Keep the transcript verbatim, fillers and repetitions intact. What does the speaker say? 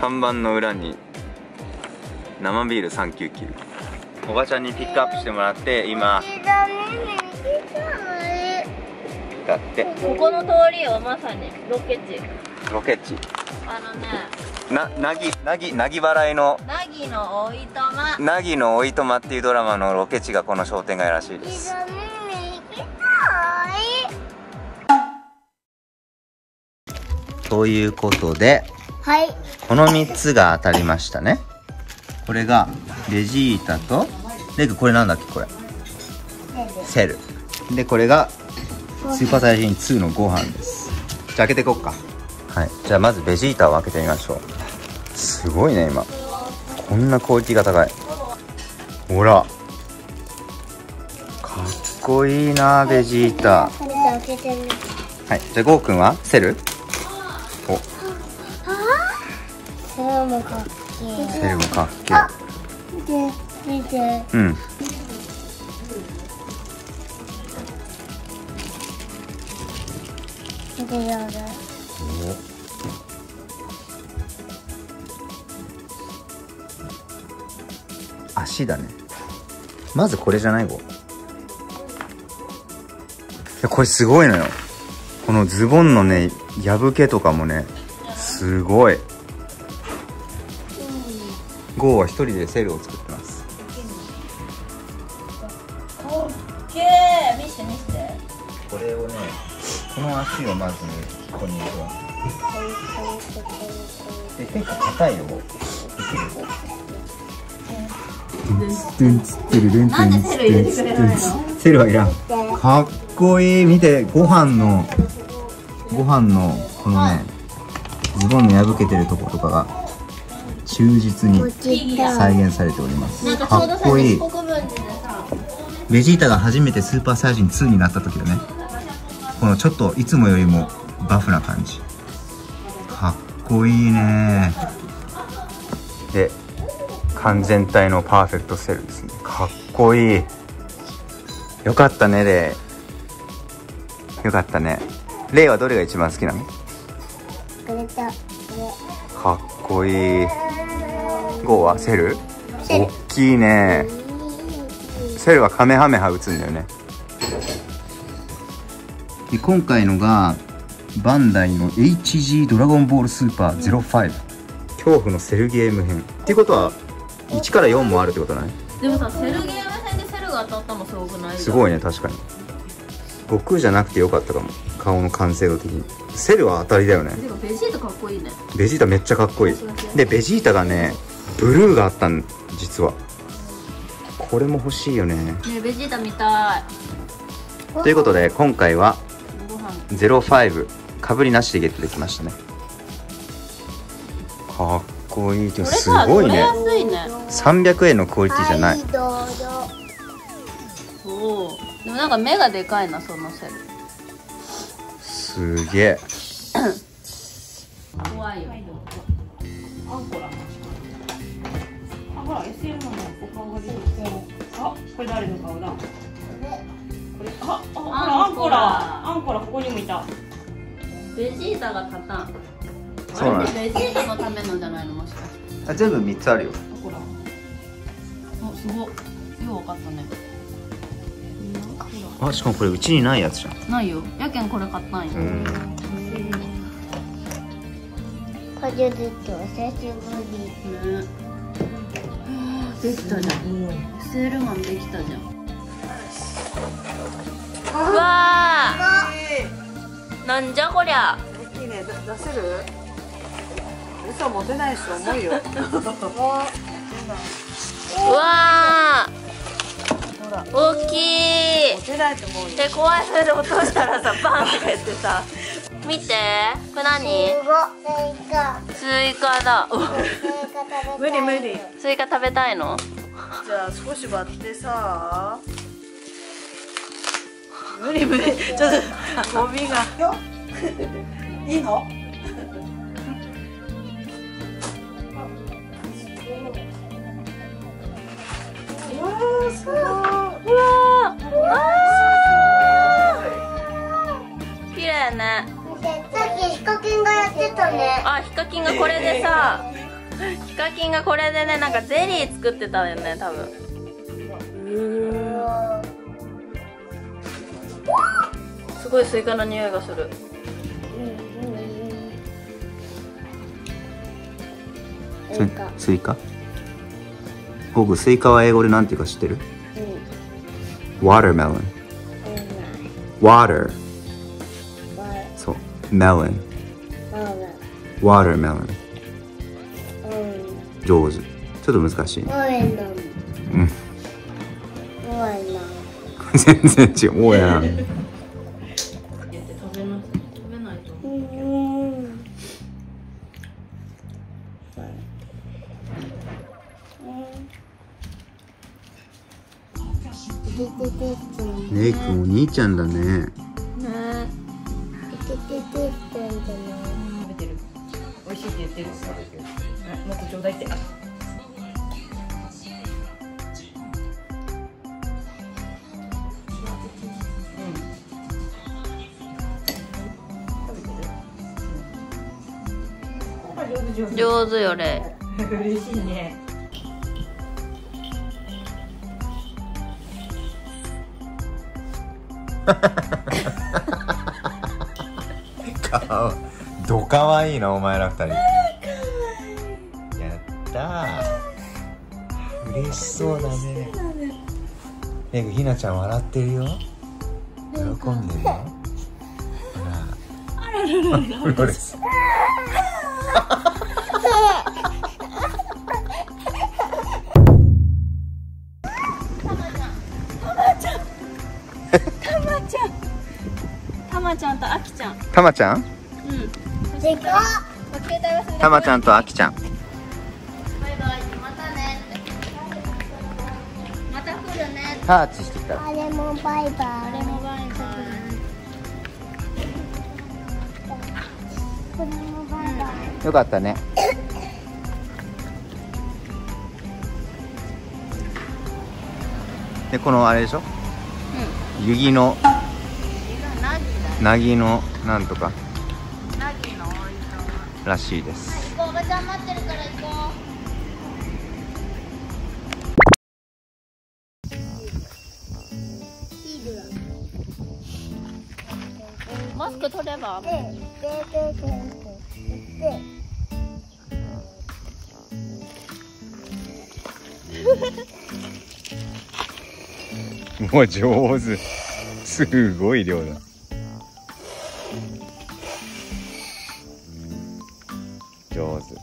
看板の裏に生ビールさんきゅうきゅう、おばちゃんにピックアップしてもらって今だって。ここの通りはまさにロケ地ロケ地あのね、ななぎなぎなぎ払いのなぎのおいとまなぎのおいとまっていうドラマのロケ地がこの商店街らしいです。ということで、はい、このみっつが当たりましたね。これがベジータとレグ、これなんだっけ、これセルで、これがスーパーサイヤ人ツーのご飯です。じゃあ開けていこうか。はい、じゃあまずベジータを開けてみましょう。すごいね、今こんなクオリティが高い。ほらかっこいいなベジータ。はい、じゃあゴーくんはセル。おセルもかっけー。セルもかっけー。見て見て。うん。見てやる。お。足だね。まずこれじゃないご。いやこれすごいのよ。このズボンのね破けとかもねすごい。ゴーは一人でセルを作ってます。オッケー、見して見して。これをね、この足をまずねここに入れます。結構硬いよ。なんでセル入れてくれないの。セルはいらん。かっこいい。見て、ご飯のご飯のこのねズボンの破けてるとことかが忠実に再現されております。かっこいい。ベジータが初めてスーパーサイヤ人ツーになった時だね。このちょっといつもよりもバフな感じかっこいいね。で完全体のパーフェクトセルですね。かっこいい。よかったねレイ。よかったねレイはどれが一番好きなの。これとこれ。かっこいい。ゴーはセル。おっきいね。セルはカメハメハ打つんだよね。で今回のがバンダイの エイチジー ドラゴンボールスーパーゼロご、恐怖のセルゲーム編っていうことはイチからヨンもあるってことない。でもさ、セルゲーム編でセルが当たったのすごくない？すごいね、確かに。悟空じゃなくてよかったかも、顔の完成度的に。セルは当たりだよね。でもベジータかっこいいね。ベジータめっちゃかっこいい。でベジータがねブルーがあったん、実は。これも欲しいよね。ねえ、ベジータ見たい。ということで今回はゼロごかぶりなしでゲットできましたね。かっこいいってすごいね。さんびゃくえんのクオリティじゃない。おー、でもなんか目がでかいな、そのセル。すげえ怖いよ。あんこだ。ほら、エスエル のお顔が出てきて。あ、これ誰の顔だ。これ、あ、あ、ほら、アンコラ、アンコラ、ここにもいた。ベジータが勝たん。そうなん。ベジータのためなんじゃないの、もしかして。あ、全部三つあるよ。ほら。あ、すごい。よう分かったね。あ、しかもこれうちにないやつじゃん。ないよ。やけんこれ買ったんよ。これずっと久しぶりね。できたじゃん。セールマンできたじゃん。うわー、なんじゃこりゃ。いいね、出せる。嘘持てないし重いよ。うわー、大きい。持てないと思うよ。で、怖い、それで落としたらさ、バンってやってさ。見て、これ何？スイカだ。無理無理。スイカ食べたいの？じゃあ少し割ってさ。無理無理。ちょっとゴミが。いいの？うわー、すごい。うわー、うわー。綺麗。キンがこれでさ、ヒカキンがこれでね、なんかゼリー作ってたよね、多分。すごいスイカの匂いがする。スイカ。僕スイカは英語でなんていうか知ってる？Watermelon。Water。そう。Melon。Watermelon。上手。ちょっと難しい。うん。全然違う。おや。レイくんお兄ちゃんだね。ね。食べてる。美味しいって言ってる。もっとちょうだいって。上手よレイ。嬉しいね。どかわいいなお前ら二人。やったー。嬉しそうだね。レイくんひなちゃん笑ってるよ。喜んでるよ。あら。あらららら。たまちゃん？うん。でかっ。たまちゃんとあきちゃん。バイバイ。またね。また来るね。タッチしてきた。あれもバイバイ。あれもバイバイ。これもバイバイ。よかったね。でこのあれでしょ？うん。ユギの。なぎのなんとか。なぎのらしいです。おばちゃん待ってるから行こう。マスク取れば。もう上手。すごい量だ。上手。